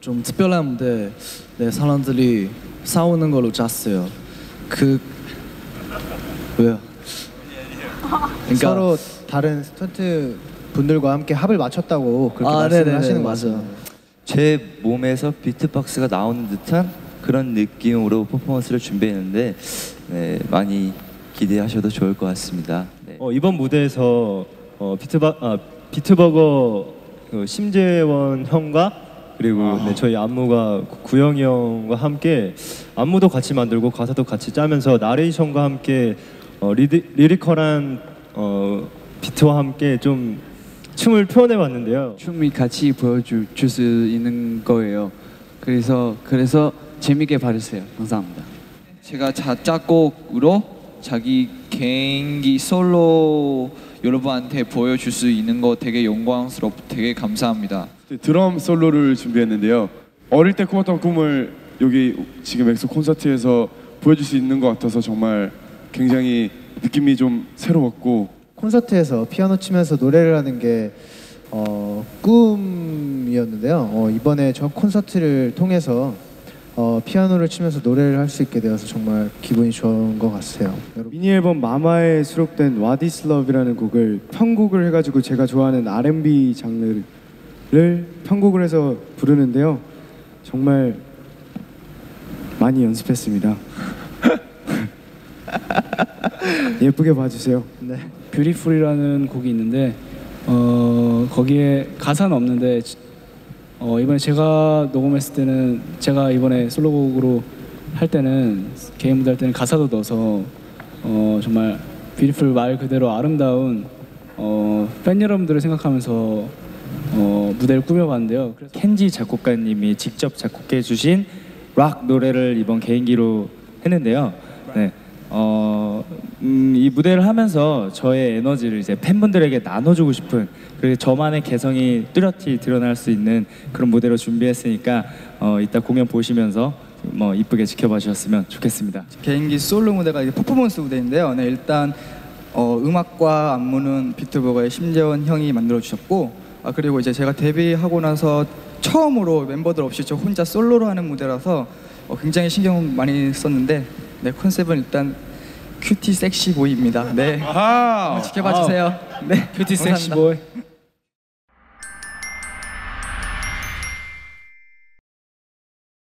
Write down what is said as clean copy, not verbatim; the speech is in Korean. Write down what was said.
좀 특별한 무대 네, 사람들이 싸우는 걸로 짰어요. 그 왜요? 그러니까 서로 다른 스턴트 분들과 함께 합을 맞췄다고 그렇게 말씀하시는 거 맞아요. 제 몸에서 비트박스가 나오는 듯한 그런 느낌으로 퍼포먼스를 준비했는데 네, 많이 기대하셔도 좋을 것 같습니다. 네. 이번 무대에서 비트버거 심재원 형과 그리고 네, 저희 안무가 구영이 형과 함께 안무도 같이 만들고 가사도 같이 짜면서 나레이션과 함께 리리컬한 비트와 함께 좀 춤을 표현해봤는데요. 춤이 같이 보여줄 수 있는 거예요. 그래서 재밌게 봐주세요. 감사합니다. 제가 작곡으로 자기 개인기 솔로 여러분한테 보여줄 수 있는 거 되게 영광스럽고 되게 감사합니다. 드럼 솔로를 준비했는데요. 어릴 때 꿈꿨던 꿈을 여기 지금 엑소 콘서트에서 보여줄 수 있는 것 같아서 정말 굉장히 느낌이 좀 새로웠고, 콘서트에서 피아노 치면서 노래를 하는 게 꿈이었는데요. 이번에 저 콘서트를 통해서 피아노를 치면서 노래를 할 수 있게 되어서 정말 기분이 좋은 것 같아요. 미니 앨범 마마에 수록된 What Is Love이라는 곡을 편곡을 해가지고 제가 좋아하는 R&B 장르를 편곡을 해서 부르는데요. 정말 많이 연습했습니다. 예쁘게 봐주세요. 네. 뷰티풀이라는 곡이 있는데 거기에 가사는 없는데 이번에 제가 녹음했을 때는 제가 이번에 솔로곡으로 할 때는 개인 무대 할 때는 가사도 넣어서 정말 뷰티풀 말 그대로 아름다운 팬 여러분들을 생각하면서 무대를 꾸며봤는데요. 그래서 켄지 작곡가님이 직접 작곡해 주신 락 노래를 이번 개인기로 했는데요. 네. 이 무대를 하면서 저의 에너지를 이제 팬분들에게 나눠주고 싶은, 그리고 저만의 개성이 뚜렷히 드러날 수 있는 그런 무대로 준비했으니까 이따 공연 보시면서 뭐 이쁘게 지켜봐 주셨으면 좋겠습니다. 개인기 솔로 무대가 이게 퍼포먼스 무대인데요. 네, 일단 음악과 안무는 비트버거의 심재원 형이 만들어 주셨고, 그리고 이제 제가 데뷔하고 나서 처음으로 멤버들 없이 저 혼자 솔로로 하는 무대라서 굉장히 신경 많이 썼는데 네, 컨셉은 일단 큐티 섹시 보이입니다. 네. 지켜봐 주세요. 네. 큐티 섹시 보이.